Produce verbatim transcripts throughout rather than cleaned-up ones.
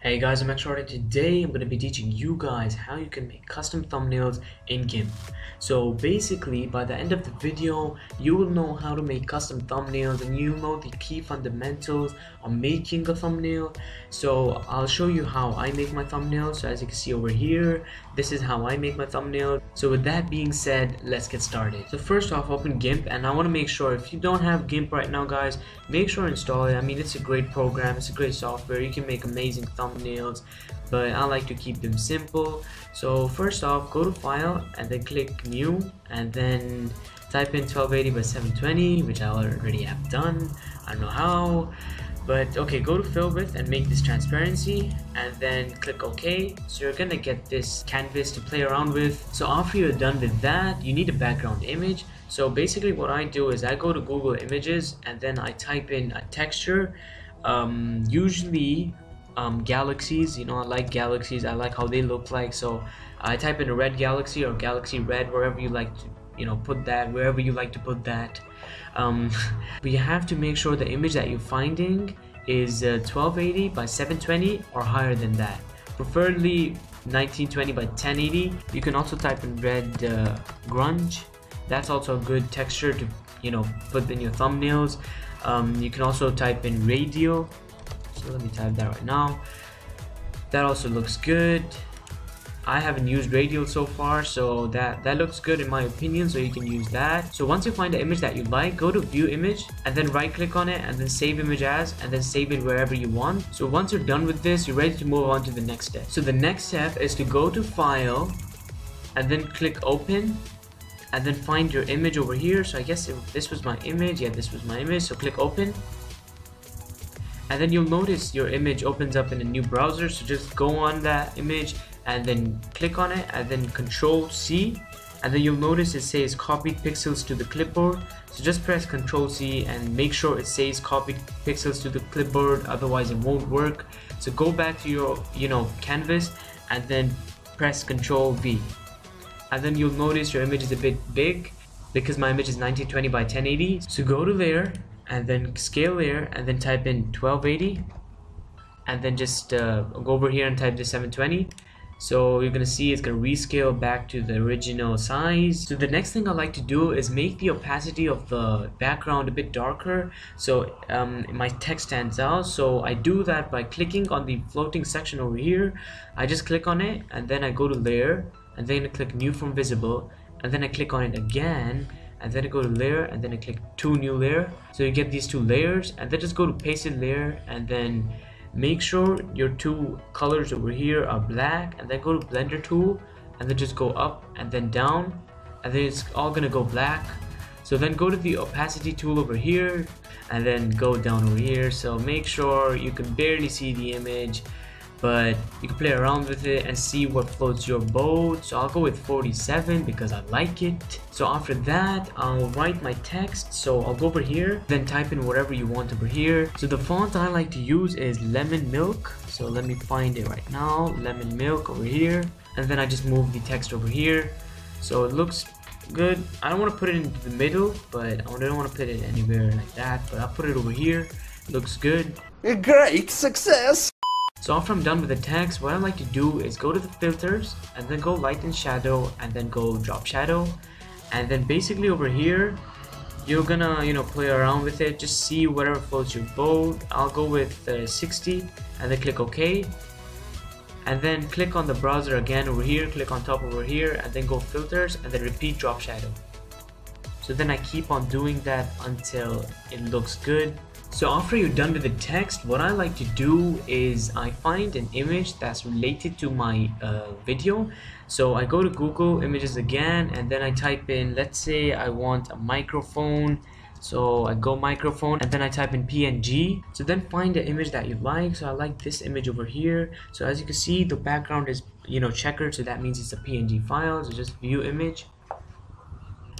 Hey guys, I'm ExtraRoid. Today I'm going to be teaching you guys how you can make custom thumbnails in GIMP. So basically, by the end of the video, you will know how to make custom thumbnails and you know the key fundamentals of making a thumbnail. So I'll show you how I make my thumbnails. So as you can see over here, this is how I make my thumbnail. So with that being said, let's get started. So first off, open GIMP, and I want to make sure, if you don't have GIMP right now guys, make sure to install it. I mean, it's a great program, it's a great software, you can make amazing thumbnails. Thumbnails, but I like to keep them simple. So first off, go to file and then click new and then type in twelve eighty by seven twenty, which I already have done. I don't know how, but okay, go to fill width and make this transparency and then click OK. So you're gonna get this canvas to play around with. So after you're done with that, you need a background image. So basically what I do is I go to Google Images and then I type in a texture, um, usually Um, galaxies. You know, I like galaxies, I like how they look like. So I type in a red galaxy or galaxy red, wherever you like to, you know, put that, wherever you like to put that. Um, but you have to make sure the image that you're finding is uh, twelve eighty by seven twenty or higher than that, preferably nineteen twenty by ten eighty. You can also type in red uh, grunge. That's also a good texture to, you know, put in your thumbnails. Um, you can also type in radio. So let me type that right now. That also looks good. I haven't used radial so far, so that that looks good in my opinion, so you can use that. So once you find the image that you like, go to view image and then right click on it and then save image as, and then save it wherever you want. So once you're done with this, you're ready to move on to the next step. So the next step is to go to file and then click open and then find your image over here. So I guess if this was my image, yeah, this was my image. So click open. And then you'll notice your image opens up in a new browser, so just go on that image and then click on it and then control C, and then you'll notice it says copied pixels to the clipboard. So just press control C and make sure it says copied pixels to the clipboard, otherwise it won't work. So go back to your, you know, canvas and then press control V, and then you'll notice your image is a bit big because my image is nineteen twenty by ten eighty. So go to layer and then scale layer and then type in twelve eighty and then just uh, go over here and type the seven twenty. So you're gonna see it's gonna rescale back to the original size. So the next thing I like to do is make the opacity of the background a bit darker, so um, my text stands out. So I do that by clicking on the floating section over here. I just click on it and then I go to layer and then I click new from visible and then I click on it again and then I go to layer and then I click to new layer. So you get these two layers and then just go to pasted layer and then make sure your two colors over here are black and then go to blender tool and then just go up and then down and then it's all gonna go black. So then go to the opacity tool over here and then go down over here. So make sure you can barely see the image, but you can play around with it and see what floats your boat. So I'll go with forty-seven because I like it. So after that, I'll write my text. So I'll go over here, then type in whatever you want over here. So the font I like to use is Lemon Milk. So let me find it right now, Lemon Milk over here. And then I just move the text over here. So it looks good. I don't want to put it in the middle, but I don't want to put it anywhere like that, but I'll put it over here. Looks good. A great success. So after I'm done with the text, what I like to do is go to the filters and then go light and shadow and then go drop shadow. And then basically over here, you're gonna, you know, play around with it. Just see whatever floats your boat. I'll go with uh, sixty and then click OK. And then click on the browser again over here, click on top over here and then go filters and then repeat drop shadow. So then I keep on doing that until it looks good. So after you're done with the text, what I like to do is I find an image that's related to my uh, video. So I go to Google Images again and then I type in, let's say I want a microphone. So I go microphone and then I type in P N G. So then find the image that you like. So I like this image over here. So as you can see, the background is, you know, checkered, so that means it's a P N G file. So just view image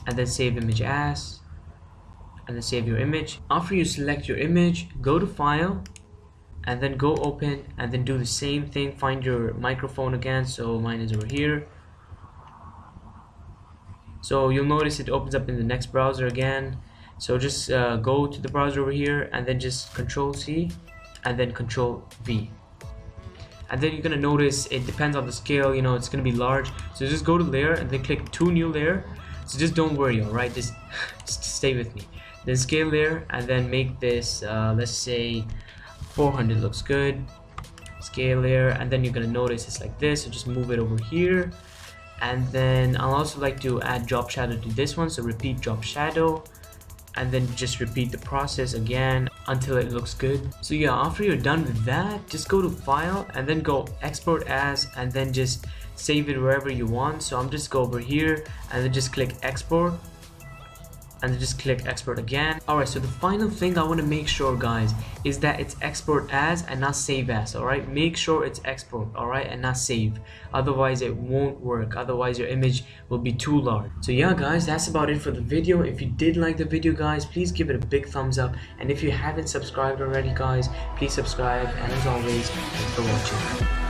and then save image as, and then save your image. After you select your image, go to file and then go open and then do the same thing. Find your microphone again. So mine is over here. So you'll notice it opens up in the next browser again. So just uh, go to the browser over here and then just Control C and then Control V. And then you're gonna notice it depends on the scale, you know, it's gonna be large. So just go to layer and then click to new layer. So just don't worry, alright, just, just stay with me. Then scale layer and then make this, uh, let's say four hundred looks good. Scale layer, and then you're gonna notice it's like this, so just move it over here. And then I'll also like to add drop shadow to this one, so repeat drop shadow. And then just repeat the process again until it looks good. So yeah, after you're done with that, just go to file and then go export as, and then just save it wherever you want. So I'm just go over here and then just click export and then just click export again. Alright, so the final thing I want to make sure, guys, is that it's export as and not save as. Alright, make sure it's export, alright, and not save, otherwise it won't work, otherwise your image will be too large. So yeah, guys, that's about it for the video. If you did like the video, guys, please give it a big thumbs up, and if you haven't subscribed already, guys, please subscribe, and as always, thanks for watching.